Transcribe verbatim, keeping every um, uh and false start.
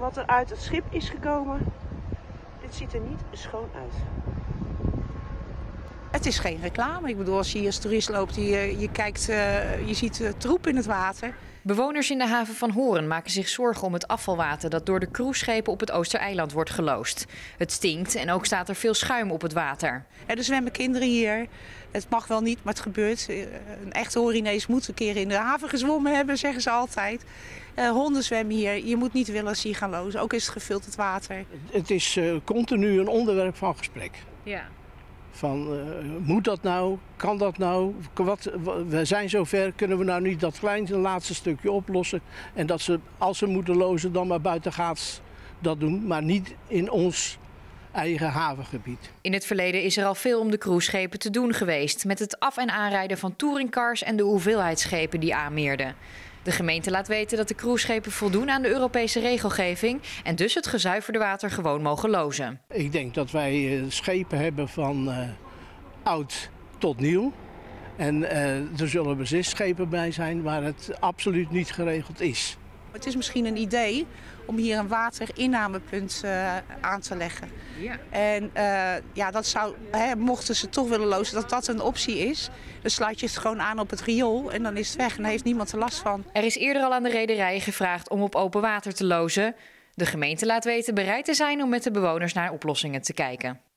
wat er uit het schip is gekomen. Dit ziet er niet schoon uit. Het is geen reclame. Ik bedoel, als je hier als toerist loopt, je, je, kijkt, uh, je ziet uh, troep in het water. Bewoners in de haven van Hoorn maken zich zorgen om het afvalwater dat door de cruiseschepen op het Oostereiland wordt geloosd. Het stinkt en ook staat er veel schuim op het water. Ja, er zwemmen kinderen hier. Het mag wel niet, maar het gebeurt. Een echte Hoorinees moet een keer in de haven gezwommen hebben, zeggen ze altijd. Uh, honden zwemmen hier. Je moet niet willen zien gaan lozen. Ook is het gefilterd water. Het is uh, continu een onderwerp van gesprek. Ja. Van, uh, moet dat nou? Kan dat nou? Wat, we zijn zover, kunnen we nou niet dat kleinste laatste stukje oplossen? En dat ze, als ze moeten lozen, dan maar buitengaats dat doen. Maar niet in ons eigen havengebied. In het verleden is er al veel om de cruiseschepen te doen geweest. Met het af- en aanrijden van touringcars en de hoeveelheid schepen die aanmeerden. De gemeente laat weten dat de cruiseschepen voldoen aan de Europese regelgeving en dus het gezuiverde water gewoon mogen lozen. Ik denk dat wij schepen hebben van uh, oud tot nieuw. En uh, er zullen beslist schepen bij zijn waar het absoluut niet geregeld is. Het is misschien een idee om hier een waterinnamepunt uh, aan te leggen. Ja. En uh, ja, dat zou, hè, mochten ze toch willen lozen, dat dat een optie is. Dan sluit je het gewoon aan op het riool en dan is het weg en daar heeft niemand er last van. Er is eerder al aan de rederijen gevraagd om op open water te lozen. De gemeente laat weten bereid te zijn om met de bewoners naar oplossingen te kijken.